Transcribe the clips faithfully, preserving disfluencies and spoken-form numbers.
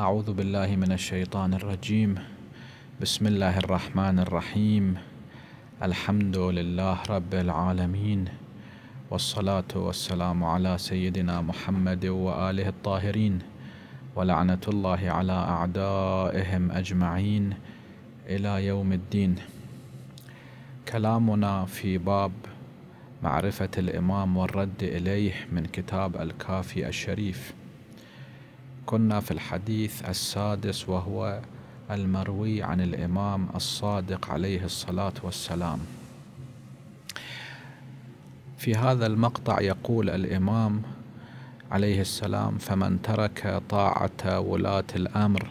أعوذ بالله من الشيطان الرجيم. بسم الله الرحمن الرحيم. الحمد لله رب العالمين، والصلاة والسلام على سيدنا محمد وآله الطاهرين، ولعنة الله على أعدائهم أجمعين إلى يوم الدين. كلامنا في باب معرفة الإمام والرد إليه من كتاب الكافي الشريف. كنا في الحديث السادس، وهو المروي عن الإمام الصادق عليه الصلاة والسلام. في هذا المقطع يقول الإمام عليه السلام: فمن ترك طاعة ولاة الأمر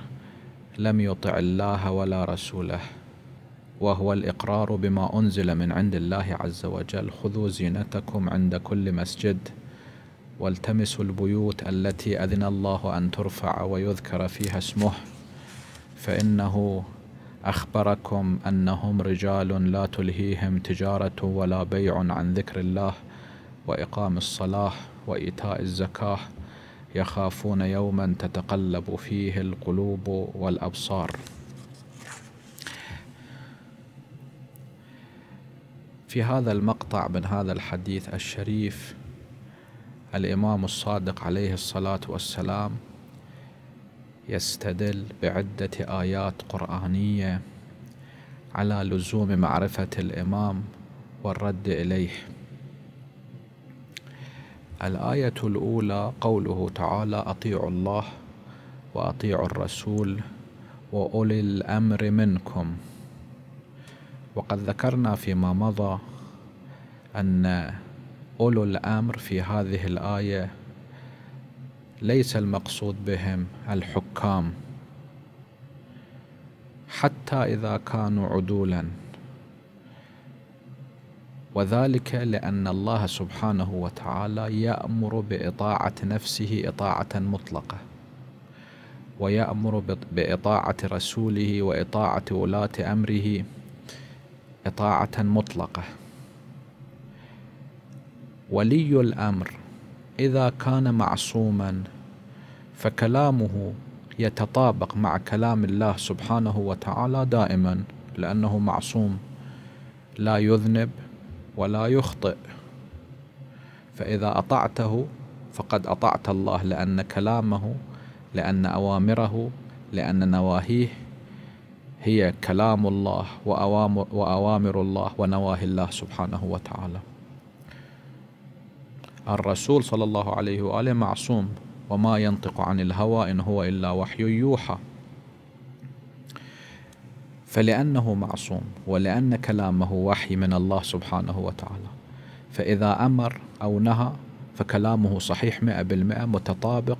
لم يطع الله ولا رسوله، وهو الإقرار بما أنزل من عند الله عز وجل. خذوا زينتكم عند كل مسجد، والتمسوا البيوت التي أذن الله أن ترفع ويذكر فيها اسمه، فإنه أخبركم أنهم رجال لا تلهيهم تجارة ولا بيع عن ذكر الله وإقام الصلاة وإيتاء الزكاة، يخافون يوما تتقلب فيه القلوب والأبصار. في هذا المقطع من هذا الحديث الشريف، الإمام الصادق عليه الصلاة والسلام يستدل بعدة آيات قرآنية على لزوم معرفة الإمام والرد إليه. الآية الأولى قوله تعالى: أطيعوا الله وأطيعوا الرسول وأولي الأمر منكم. وقد ذكرنا فيما مضى أن أولو الأمر في هذه الآية ليس المقصود بهم الحكام، حتى إذا كانوا عدولا، وذلك لأن الله سبحانه وتعالى يأمر بإطاعة نفسه إطاعة مطلقة، ويأمر بإطاعة رسوله وإطاعة ولاة أمره إطاعة مطلقة. ولي الأمر إذا كان معصوما فكلامه يتطابق مع كلام الله سبحانه وتعالى دائما، لأنه معصوم لا يذنب ولا يخطئ، فإذا أطعته فقد أطعت الله، لأن كلامه، لأن أوامره، لأن نواهيه هي كلام الله وأوامر الله ونواهي الله سبحانه وتعالى. الرسول صلى الله عليه وآله معصوم، وما ينطق عن الهوى إن هو إلا وحي يوحى. فلأنه معصوم ولأن كلامه وحي من الله سبحانه وتعالى، فإذا أمر أو نهى فكلامه صحيح مئة بالمئة متطابق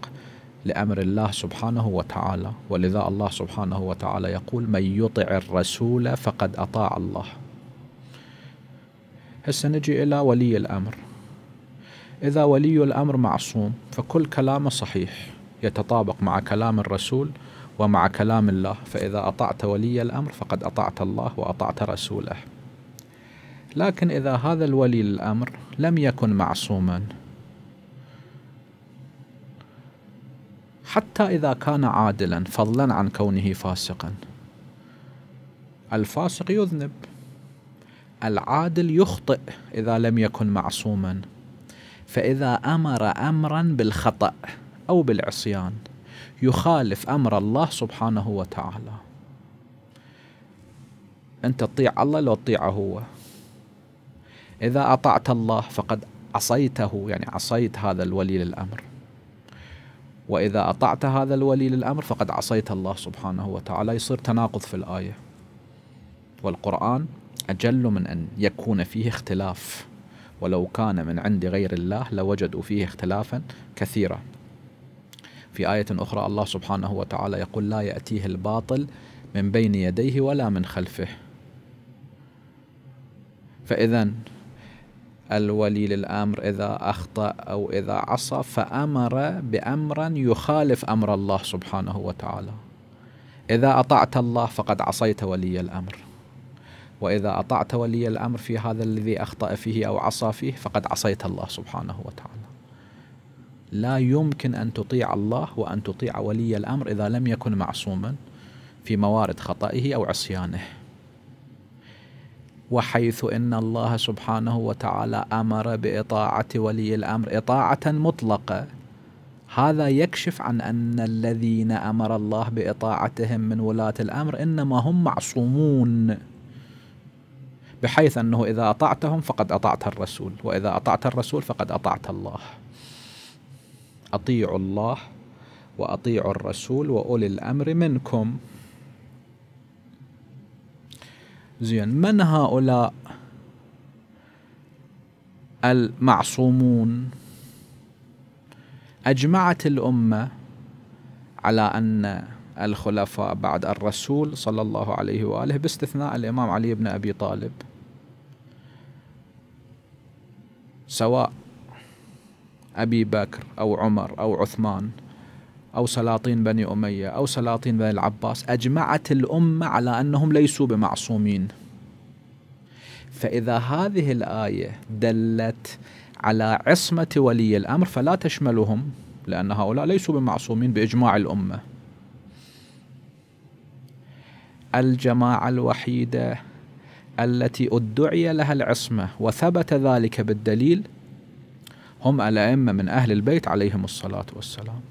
لأمر الله سبحانه وتعالى. ولذا الله سبحانه وتعالى يقول: من يطع الرسول فقد أطاع الله. هسه نجي إلى ولي الأمر. إذا ولي الأمر معصوم فكل كلامه صحيح يتطابق مع كلام الرسول ومع كلام الله، فإذا أطعت ولي الأمر فقد أطعت الله وأطعت رسوله. لكن إذا هذا الولي الأمر لم يكن معصوما، حتى إذا كان عادلا فضلا عن كونه فاسقا، الفاسق يذنب، العادل يخطئ إذا لم يكن معصوما. فإذا أمر أمرا بالخطأ أو بالعصيان يخالف أمر الله سبحانه وتعالى. أنت تطيع الله لو تطيعه هو. إذا أطعت الله فقد عصيته، يعني عصيت هذا الولي للأمر، وإذا أطعت هذا الولي للأمر فقد عصيت الله سبحانه وتعالى. يصير تناقض في الآية، والقرآن أجل من أن يكون فيه اختلاف، ولو كان من عند غير الله لوجدوا فيه اختلافا كثيرا. في آية أخرى الله سبحانه وتعالى يقول: لا يأتيه الباطل من بين يديه ولا من خلفه. فإذا الولي للأمر إذا أخطأ أو إذا عصى فأمر بأمرا يخالف أمر الله سبحانه وتعالى، إذا أطعت الله فقد عصيت ولي الأمر، وإذا أطعت ولي الأمر في هذا الذي أخطأ فيه أو عصى فيه فقد عصيت الله سبحانه وتعالى. لا يمكن أن تطيع الله وأن تطيع ولي الأمر إذا لم يكن معصوما في موارد خطئه أو عصيانه، وحيث إن الله سبحانه وتعالى أمر بإطاعة ولي الأمر إطاعة مطلقة، هذا يكشف عن أن الذين أمر الله بإطاعتهم من ولاة الأمر إنما هم معصومون، بحيث أنه إذا أطعتهم فقد أطعت الرسول، وإذا أطعت الرسول فقد أطعت الله. أطيعوا الله وأطيعوا الرسول وأولي الأمر منكم. زين، من هؤلاء المعصومون؟ أجمعت الأمة على أن الخلفاء بعد الرسول صلى الله عليه وآله باستثناء الإمام علي بن أبي طالب، سواء أبي بكر أو عمر أو عثمان أو سلاطين بني أمية أو سلاطين بني العباس، أجمعت الأمة على أنهم ليسوا بمعصومين. فإذا هذه الآية دلت على عصمة ولي الأمر فلا تشملهم، لأن هؤلاء ليسوا بمعصومين بإجماع الأمة. الجماعة الوحيدة التي أدعي لها العصمة وثبت ذلك بالدليل هم الأئمة من أهل البيت عليهم الصلاة والسلام،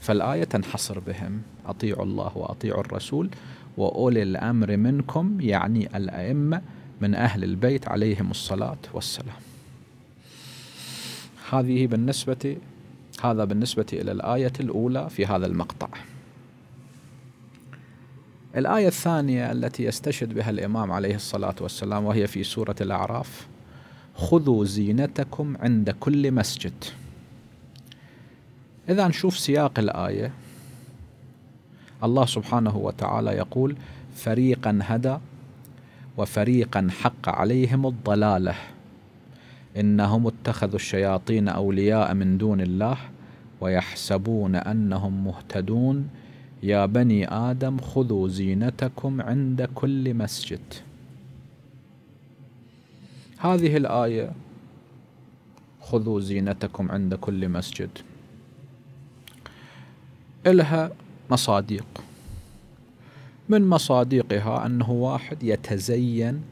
فالآية تنحصر بهم. أطيعوا الله وأطيعوا الرسول وأولي الأمر منكم، يعني الأئمة من أهل البيت عليهم الصلاة والسلام. هذه بالنسبة هذا بالنسبة إلى الآية الأولى في هذا المقطع. الآية الثانية التي يستشهد بها الإمام عليه الصلاة والسلام وهي في سورة الأعراف: خذوا زينتكم عند كل مسجد. إذا نشوف سياق الآية، الله سبحانه وتعالى يقول: فريقا هدى وفريقا حق عليهم الضلالة إنهم اتخذوا الشياطين أولياء من دون الله ويحسبون أنهم مهتدون يا بني آدم خذوا زينتكم عند كل مسجد. هذه الآية خذوا زينتكم عند كل مسجد إلها مصاديق، من مصاديقها أنه واحد يتزين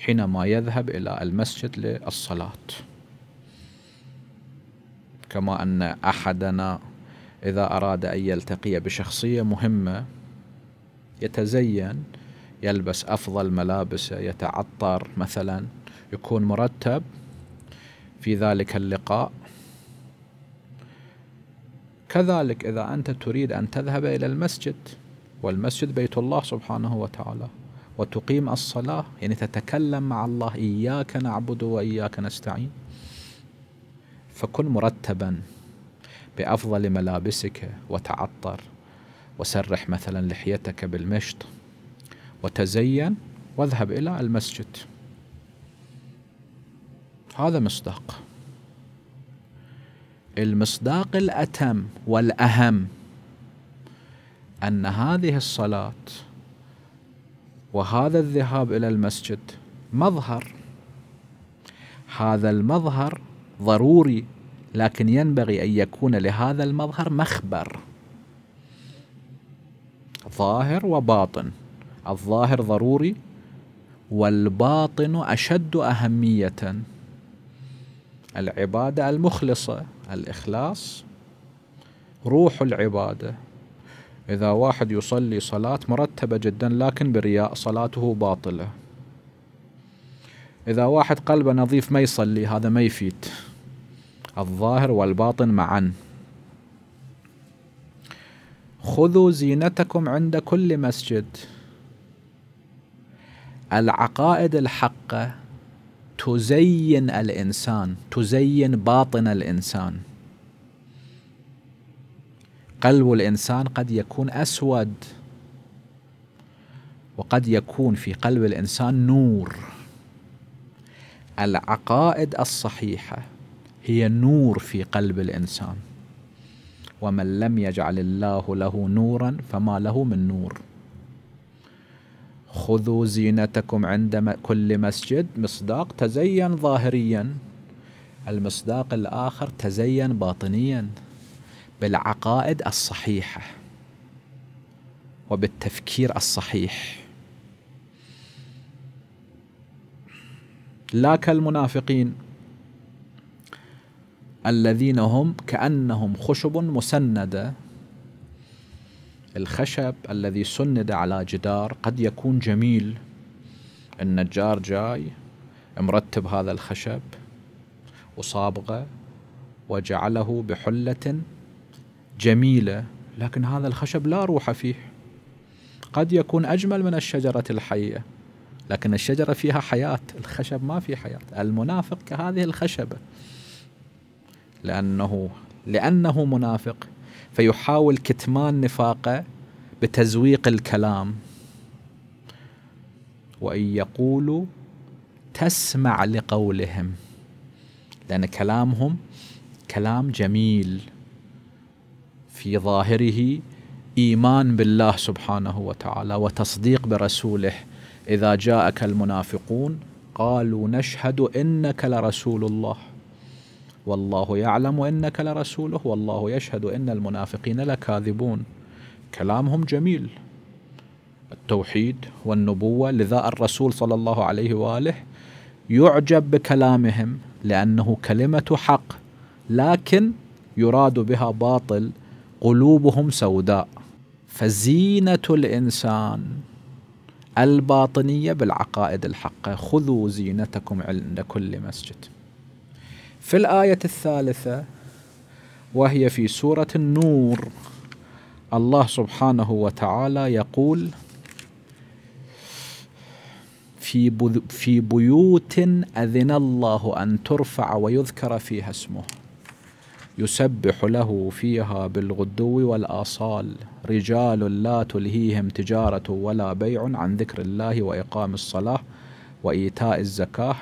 حينما يذهب إلى المسجد للصلاة، كما أن أحدنا إذا أراد أن يلتقي بشخصية مهمة يتزين، يلبس أفضل ملابسه، يتعطر مثلا، يكون مرتب في ذلك اللقاء. كذلك إذا أنت تريد أن تذهب إلى المسجد، والمسجد بيت الله سبحانه وتعالى، وتقيم الصلاة، يعني تتكلم مع الله: إياك نعبد وإياك نستعين، فكن مرتبا بأفضل ملابسك، وتعطر، وسرح مثلا لحيتك بالمشط، وتزين، واذهب إلى المسجد. هذا مصداق. المصداق الأتم والأهم أن هذه الصلاة وهذا الذهاب إلى المسجد مظهر، هذا المظهر ضروري، لكن ينبغي أن يكون لهذا المظهر مخبر ظاهر وباطن. الظاهر ضروري والباطن أشد أهمية. العبادة المخلصة، الإخلاص روح العبادة. إذا واحد يصلي صلاة مرتبة جدا لكن برياء صلاته باطلة. إذا واحد قلبه نظيف ما يصلي، هذا ما يفيد. الظاهر والباطن معا. خذوا زينتكم عند كل مسجد. العقائد الحقة تزين الإنسان، تزين باطن الإنسان. قلب الإنسان قد يكون أسود، وقد يكون في قلب الإنسان نور. العقائد الصحيحة هي نور في قلب الإنسان، ومن لم يجعل الله له نورا فما له من نور. خذوا زينتكم عند كل مسجد، مصداق تزين ظاهريا. المصداق الآخر تزين باطنيا بالعقائد الصحيحة وبالتفكير الصحيح، لا كالمنافقين الذين هم كأنهم خشب مسندة. الخشب الذي سند على جدار قد يكون جميل، النجار جاي مرتب هذا الخشب وصابغه وجعله بحلة جميلة، لكن هذا الخشب لا روح فيه. قد يكون أجمل من الشجرة الحية، لكن الشجرة فيها حياة، الخشب ما فيه حياة. المنافق كهذه الخشبة، لأنه لأنه منافق فيحاول كتمان نفاقه بتزويق الكلام. وإن يقولوا تسمع لقولهم، لأن كلامهم كلام جميل في ظاهره إيمان بالله سبحانه وتعالى وتصديق برسوله. إذا جاءك المنافقون قالوا نشهد إنك لرسول الله والله يعلم إنك لرسوله والله يشهد إن المنافقين لكاذبون. كلامهم جميل، التوحيد والنبوة، لذا الرسول صلى الله عليه وآله يعجب بكلامهم لأنه كلمة حق، لكن يراد بها باطل، قلوبهم سوداء. فزينة الإنسان الباطنية بالعقائد الحقة، خذوا زينتكم عند كل مسجد. في الآية الثالثة وهي في سورة النور، الله سبحانه وتعالى يقول في في بيوت أذن الله أن ترفع ويذكر فيها اسمه يسبح له فيها بالغدو والآصال رجال لا تلهيهم تجارة ولا بيع عن ذكر الله وإقام الصلاة وإيتاء الزكاة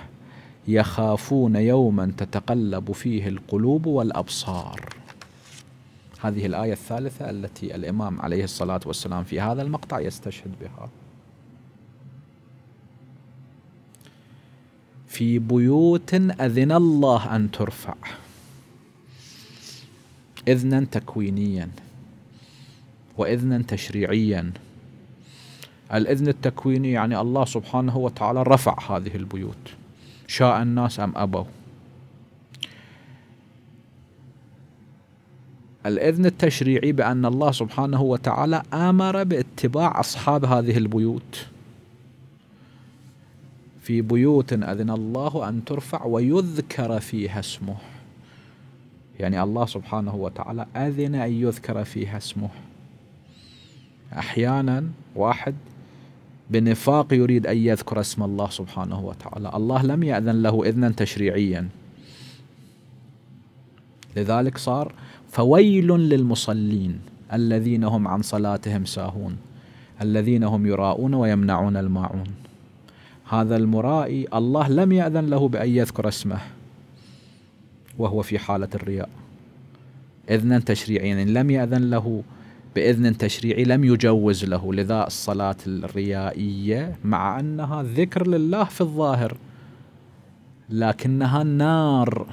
يخافون يوما تتقلب فيه القلوب والأبصار. هذه الآية الثالثة التي الإمام عليه الصلاة والسلام في هذا المقطع يستشهد بها. في بيوت أذن الله أن ترفع، إذنا تكوينيا وإذنا تشريعيا. الإذن التكويني يعني الله سبحانه وتعالى رفع هذه البيوت شاء الناس أم أبوا. الإذن التشريعي بأن الله سبحانه وتعالى آمر باتباع أصحاب هذه البيوت. في بيوت أذن الله أن ترفع ويذكر فيها اسمه، يعني الله سبحانه وتعالى أذن أن يذكر فيها اسمه. أحيانا واحد بنفاق يريد أن يذكر اسم الله سبحانه وتعالى، الله لم يأذن له إذنا تشريعيا، لذلك صار فويل للمصلين الذين هم عن صلاتهم ساهون الذين هم يراؤون ويمنعون الماعون. هذا المرائي الله لم يأذن له بأن يذكر اسمه وهو في حالة الرياء، إذنا تشريعيا يعني لم يأذن له بإذن تشريعي، لم يجوز له. لذا الصلاة الريائية مع أنها ذكر لله في الظاهر لكنها نار،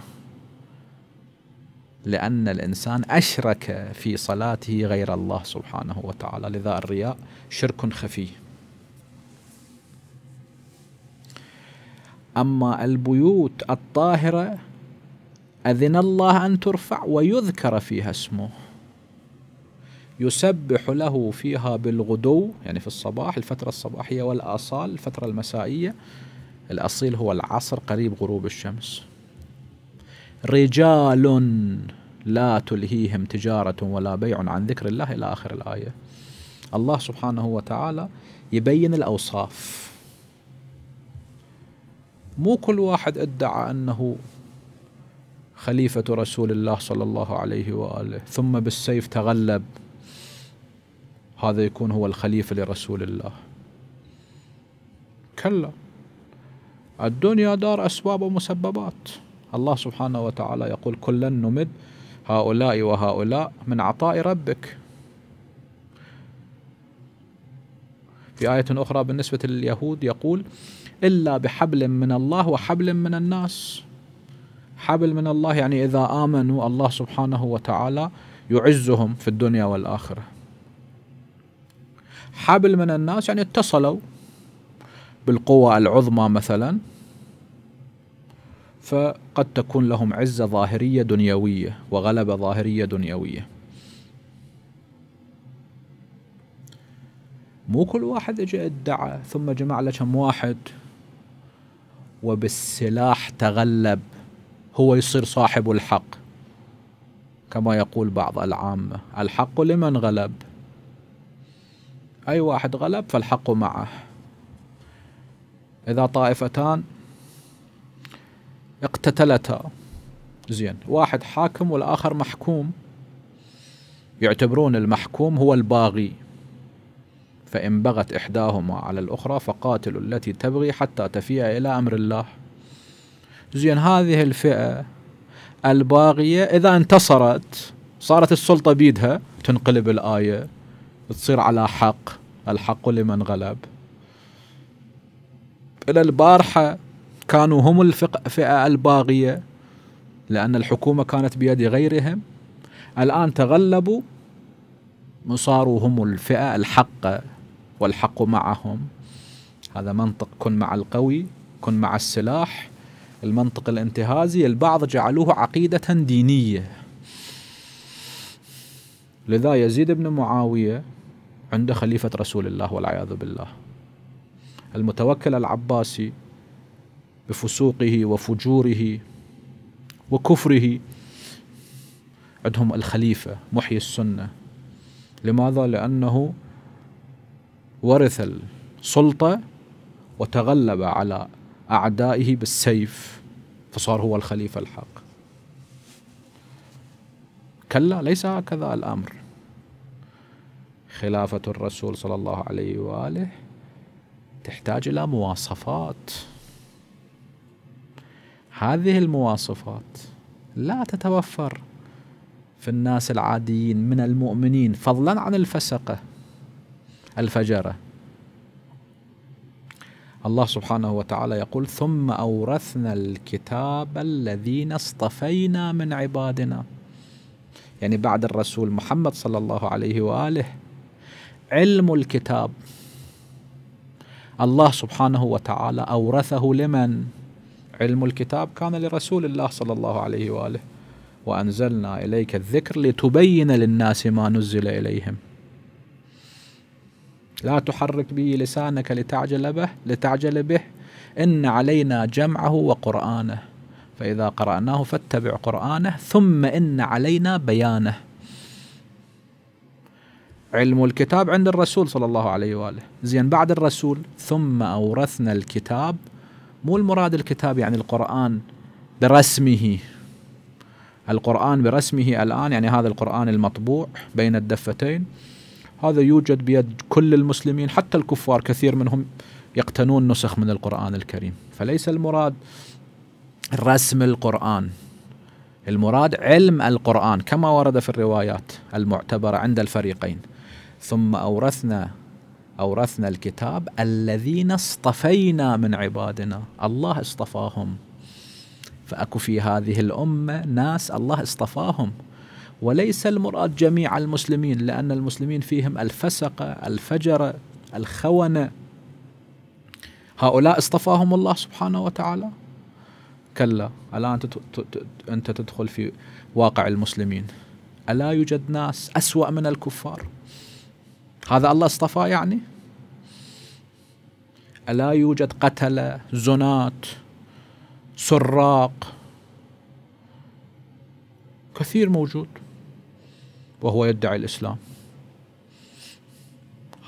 لأن الإنسان أشرك في صلاته غير الله سبحانه وتعالى، لذا الرياء شرك خفي. أما البيوت الطاهرة أذن الله أن ترفع ويذكر فيها اسمه يسبح له فيها بالغدو، يعني في الصباح الفترة الصباحية، والآصال الفترة المسائية، الأصيل هو العصر قريب غروب الشمس. رجال لا تلهيهم تجارة ولا بيع عن ذكر الله إلى آخر الآية. الله سبحانه وتعالى يبين الأوصاف، مو كل واحد ادعى أنه خليفة رسول الله صلى الله عليه وآله ثم بالسيف تغلب هذا يكون هو الخليفة لرسول الله. كلا، الدنيا دار أسباب ومسببات. الله سبحانه وتعالى يقول كلا نمد هؤلاء وهؤلاء من عطاء ربك. في آية أخرى بالنسبة لليهود يقول إلا بحبل من الله وحبل من الناس. حبل من الله، يعني إذا آمنوا الله سبحانه وتعالى يعزهم في الدنيا والآخرة. حبل من الناس يعني اتصلوا بالقوى العظمى مثلا، فقد تكون لهم عزة ظاهرية دنيوية وغلبة ظاهرية دنيوية. مو كل واحد اجى ادعى ثم جمع له كم واحد وبالسلاح تغلب هو يصير صاحب الحق، كما يقول بعض العامة: الحق لمن غلب. أي واحد غلب فالحق معه. إذا طائفتان اقتتلتا، زين، واحد حاكم والآخر محكوم، يعتبرون المحكوم هو الباغي، فإن بغت إحداهما على الأخرى فقاتلوا التي تبغي حتى تفيء إلى أمر الله. زين، هذه الفئة الباغية إذا انتصرت صارت السلطة بيدها، تنقلب الآية، تصير على حق، الحق لمن غلب. إلى البارحة كانوا هم الفئة الباغية لأن الحكومة كانت بيد غيرهم، الآن تغلبوا وصاروا هم الفئة الحقة والحق معهم. هذا منطق كن مع القوي، كن مع السلاح، المنطق الانتهازي البعض جعلوه عقيدة دينية. لذا يزيد بن معاوية عند خليفة رسول الله والعياذ بالله، المتوكل العباسي بفسوقه وفجوره وكفره عندهم الخليفة محيي السنة. لماذا؟ لأنه ورث السلطة وتغلب على أعدائه بالسيف فصار هو الخليفة الحق. كلا، ليس هكذا الأمر. خلافة الرسول صلى الله عليه وآله تحتاج إلى مواصفات، هذه المواصفات لا تتوفر في الناس العاديين من المؤمنين، فضلا عن الفسقة الفجرة. الله سبحانه وتعالى يقول: ثم أورثنا الكتاب الذين اصطفينا من عبادنا. يعني بعد الرسول محمد صلى الله عليه وآله علم الكتاب الله سبحانه وتعالى أورثه لمن؟ علم الكتاب كان لرسول الله صلى الله عليه وآله: وأنزلنا إليك الذكر لتبين للناس ما نزل إليهم. لا تحرك به لسانك لتعجل به لتعجل به إن علينا جمعه وقرآنه، فإذا قرأناه فاتبع قرآنه، ثم إن علينا بيانه. علم الكتاب عند الرسول صلى الله عليه وآله. زين، بعد الرسول ثم أورثنا الكتاب، مو المراد الكتاب يعني القرآن برسمه، القرآن برسمه الآن يعني هذا القرآن المطبوع بين الدفتين، هذا يوجد بيد كل المسلمين، حتى الكفار كثير منهم يقتنون نسخ من القرآن الكريم. فليس المراد رسم القرآن، المراد علم القرآن كما ورد في الروايات المعتبرة عند الفريقين. ثم أورثنا أورثنا الكتاب الذين اصطفينا من عبادنا. الله اصطفاهم، فأكو في هذه الأمة ناس الله اصطفاهم، وليس المراد جميع المسلمين، لأن المسلمين فيهم الفسقة الفجرة الخونة، هؤلاء اصطفاهم الله سبحانه وتعالى. كلا، ألا أنت تدخل في واقع المسلمين، ألا يوجد ناس أسوأ من الكفار؟ هذا الله اصطفاه يعني؟ ألا يوجد قتلة زنات سراق؟ كثير موجود وهو يدعي الإسلام.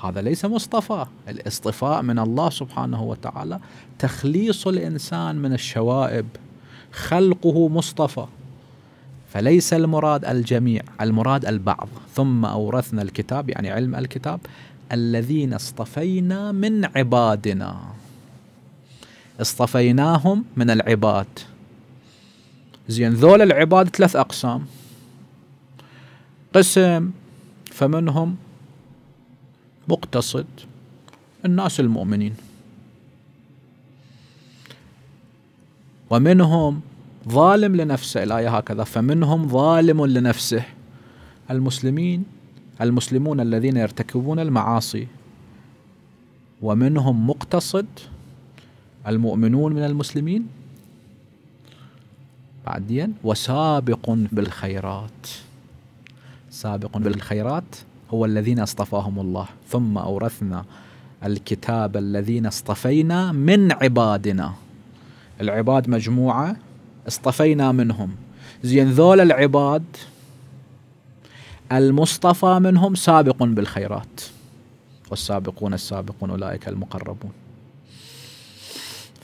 هذا ليس مصطفى، الاصطفاء من الله سبحانه وتعالى، تخليص الإنسان من الشوائب، خلقه مصطفى. فليس المراد الجميع، المراد البعض. ثم أورثنا الكتاب يعني علم الكتاب الذين اصطفينا من عبادنا، اصطفيناهم من العباد. زين، ذول العباد ثلاث أقسام: قسم فمنهم مقتصد، الناس المؤمنين، ومنهم ظالم لنفسه، الآية هكذا، فمنهم ظالم لنفسه. المسلمين المسلمون الذين يرتكبون المعاصي، ومنهم مقتصد، المؤمنون من المسلمين، بعدين وسابق بالخيرات. سابق بالخيرات هو الذين اصطفاهم الله، ثم أورثنا الكتاب الذين اصطفينا من عبادنا. العباد مجموعة اصطفينا منهم، زين ذول العباد المصطفى منهم سابق بالخيرات، والسابقون السابقون أولئك المقربون،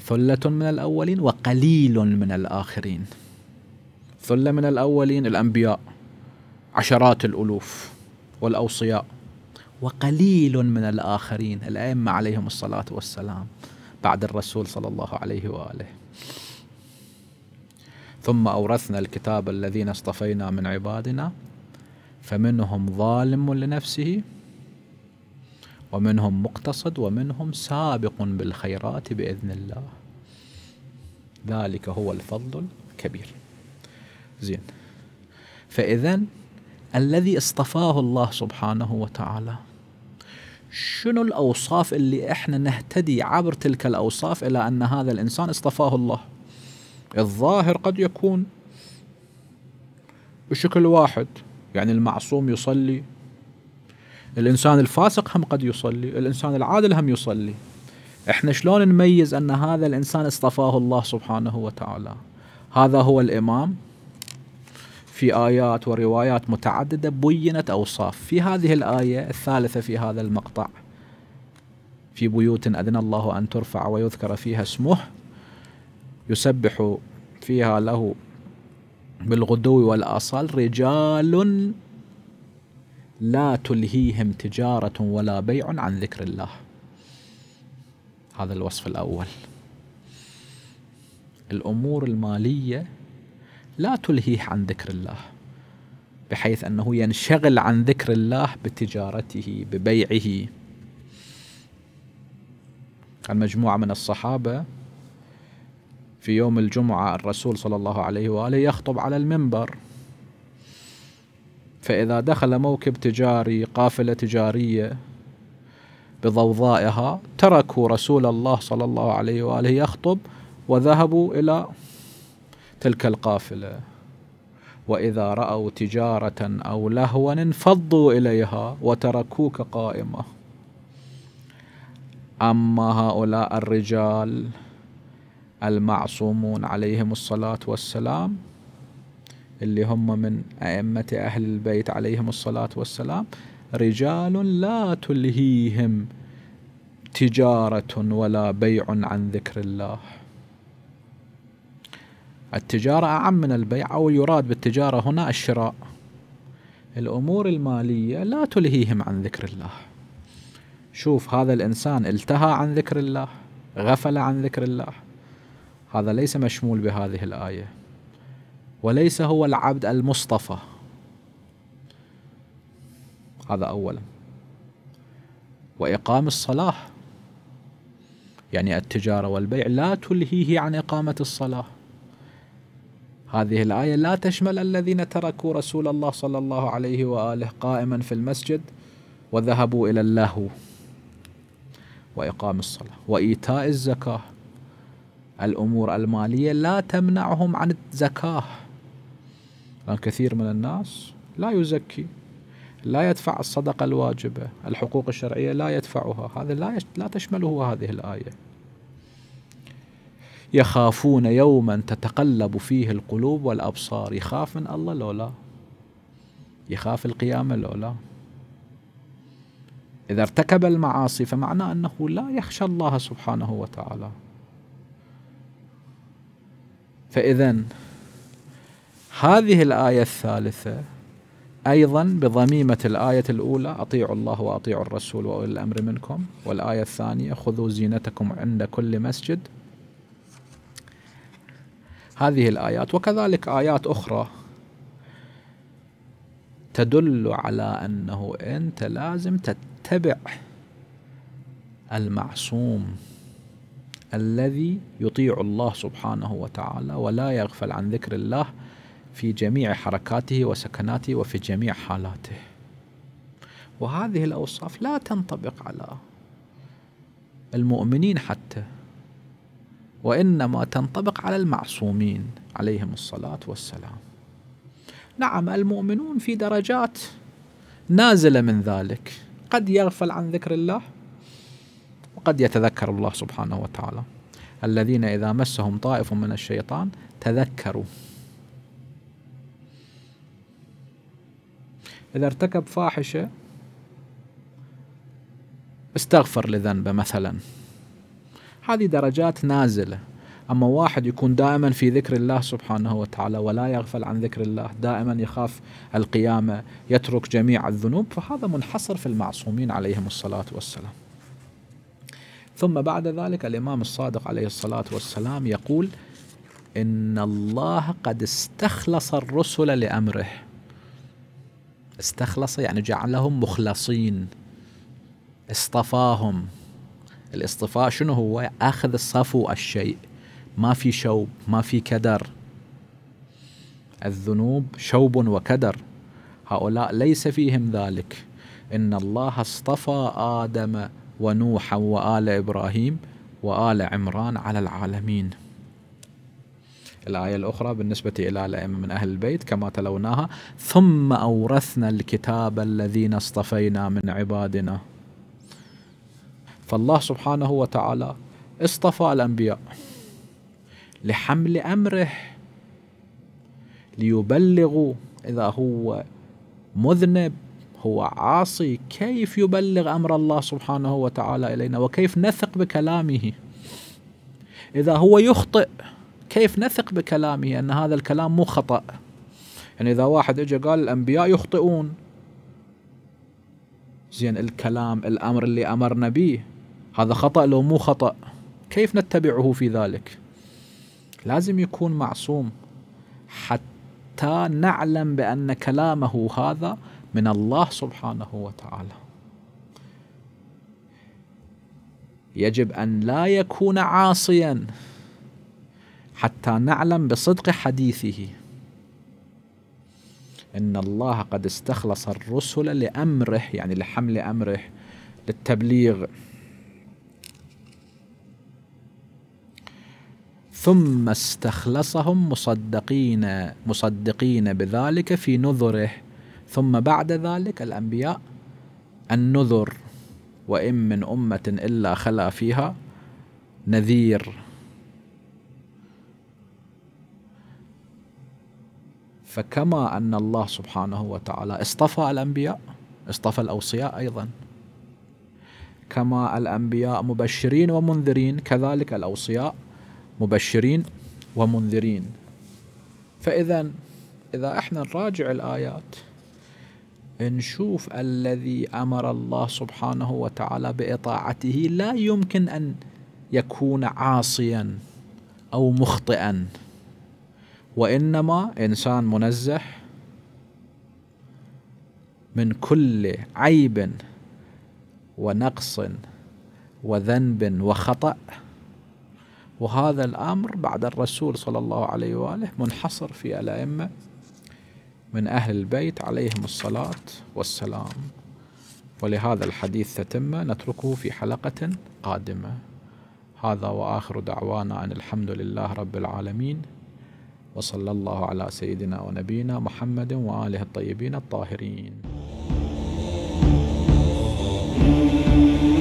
ثلة من الأولين وقليل من الآخرين. ثلة من الأولين الأنبياء عشرات الألوف والأوصياء، وقليل من الآخرين الأئمة عليهم الصلاة والسلام بعد الرسول صلى الله عليه وآله. ثم أورثنا الكتاب الذين اصطفينا من عبادنا فمنهم ظالم لنفسه ومنهم مقتصد ومنهم سابق بالخيرات بإذن الله، ذلك هو الفضل الكبير. زين، فإذن الذي اصطفاه الله سبحانه وتعالى، شنو الأوصاف اللي احنا نهتدي عبر تلك الأوصاف إلى أن هذا الإنسان اصطفاه الله؟ الظاهر قد يكون بشكل واحد، يعني المعصوم يصلي، الإنسان الفاسق هم قد يصلي، الإنسان العادل هم يصلي. احنا شلون نميز أن هذا الإنسان اصطفاه الله سبحانه وتعالى؟ هذا هو الإمام، في آيات وروايات متعددة بينت أوصاف. في هذه الآية الثالثة في هذا المقطع، في بيوت أذن الله أن ترفع ويذكر فيها اسمه يسبح فيها له بالغدو والآصال رجال لا تلهيهم تجارة ولا بيع عن ذكر الله. هذا الوصف الأول، الأمور المالية لا تلهيه عن ذكر الله بحيث أنه ينشغل عن ذكر الله بتجارته ببيعه. كان مجموعة من الصحابة في يوم الجمعة الرسول صلى الله عليه وآله يخطب على المنبر، فإذا دخل موكب تجاري، قافلة تجارية بضوضائها، تركوا رسول الله صلى الله عليه وآله يخطب وذهبوا إلى تلك القافلة، وإذا رأوا تجارة أو لهوا انفضوا إليها وتركوك قائمة. أما هؤلاء الرجال المعصومون عليهم الصلاة والسلام اللي هم من أئمة أهل البيت عليهم الصلاة والسلام، رجال لا تلهيهم تجارة ولا بيع عن ذكر الله. التجارة أعم من البيع، أو يراد بالتجارة هنا الشراء، الأمور المالية لا تلهيهم عن ذكر الله. شوف، هذا الإنسان التهى عن ذكر الله، غفل عن ذكر الله، هذا ليس مشمول بهذه الآية، وليس هو العبد المصطفى. هذا أولا. وإقام الصلاة، يعني التجارة والبيع لا تلهيه عن إقامة الصلاة، هذه الآية لا تشمل الذين تركوا رسول الله صلى الله عليه وآله قائما في المسجد وذهبوا إلى اللهو. وإقام الصلاة وإيتاء الزكاة، الأمور المالية لا تمنعهم عن الزكاة، لأن كثير من الناس لا يزكي، لا يدفع الصدقة الواجبة، الحقوق الشرعية لا يدفعها، هذا لا لا تشمله هذه الآية. يخافون يوما تتقلب فيه القلوب والأبصار، يخاف من الله لولا، يخاف القيامة لولا. إذا ارتكب المعاصي فمعنى أنه لا يخشى الله سبحانه وتعالى. فإذن هذه الآية الثالثة أيضا بضميمة الآية الأولى، أطيعوا الله وأطيعوا الرسول وأولي الأمر منكم، والآية الثانية خذوا زينتكم عند كل مسجد. هذه الآيات وكذلك آيات أخرى تدل على أنه أنت لازم تتبع المعصوم الذي يطيع الله سبحانه وتعالى ولا يغفل عن ذكر الله في جميع حركاته وسكناته وفي جميع حالاته. وهذه الأوصاف لا تنطبق على المؤمنين حتى، وإنما تنطبق على المعصومين عليهم الصلاة والسلام. نعم، المؤمنون في درجات نازلة من ذلك، قد يغفل عن ذكر الله وقد يتذكر الله سبحانه وتعالى. الذين إذا مسهم طائف من الشيطان تذكروا. إذا ارتكب فاحشة استغفر لذنبه مثلا، هذه درجات نازلة. أما واحد يكون دائما في ذكر الله سبحانه وتعالى ولا يغفل عن ذكر الله، دائما يخاف القيامة، يترك جميع الذنوب، فهذا منحصر في المعصومين عليهم الصلاة والسلام. ثم بعد ذلك الإمام الصادق عليه الصلاة والسلام يقول: إن الله قد استخلص الرسل لأمره. استخلص يعني جعلهم مخلصين، اصطفاهم. الاصطفاء شنو هو؟ أخذ صفو الشيء، ما في شوب، ما في كدر. الذنوب شوب وكدر، هؤلاء ليس فيهم ذلك. إن الله اصطفى آدم ونوحا وآل إبراهيم وآل عمران على العالمين. الآية الأخرى بالنسبة إلى الأئمة من أهل البيت كما تلوناها: ثم أورثنا الكتاب الذين اصطفينا من عبادنا. فالله سبحانه وتعالى اصطفى الأنبياء لحمل أمره، ليبلغوا. إذا هو مذنب، هو عاصي، كيف يبلغ أمر الله سبحانه وتعالى إلينا؟ وكيف نثق بكلامه؟ إذا هو يخطئ، كيف نثق بكلامه أن هذا الكلام مو خطأ؟ يعني إذا واحد إجا قال الأنبياء يخطئون، زين الكلام، الأمر اللي أمرنا به هذا خطأ لو مو خطأ، كيف نتبعه في ذلك؟ لازم يكون معصوم حتى نعلم بأن كلامه هذا من الله سبحانه وتعالى. يجب أن لا يكون عاصيا حتى نعلم بصدق حديثه. إن الله قد استخلص الرسل لأمره، يعني لحمل أمره، للتبليغ. ثم استخلصهم مصدقين مصدقين بذلك في نذره. ثم بعد ذلك الأنبياء النذر: وإن من أمة إلا خلا فيها نذير. فكما أن الله سبحانه وتعالى اصطفى الأنبياء، اصطفى الأوصياء أيضا. كما الأنبياء مبشرين ومنذرين، كذلك الأوصياء مبشرين ومنذرين. فإذا إذا إحنا نراجع الآيات نشوف الذي أمر الله سبحانه وتعالى بإطاعته لا يمكن أن يكون عاصيا أو مخطئا، وإنما إنسان منزه من كل عيب ونقص وذنب وخطأ. وهذا الأمر بعد الرسول صلى الله عليه وآله منحصر في الأئمة من أهل البيت عليهم الصلاة والسلام. ولهذا الحديث تتمة نتركه في حلقة قادمة. هذا وآخر دعوانا أن الحمد لله رب العالمين، وصلى الله على سيدنا ونبينا محمد وآله الطيبين الطاهرين.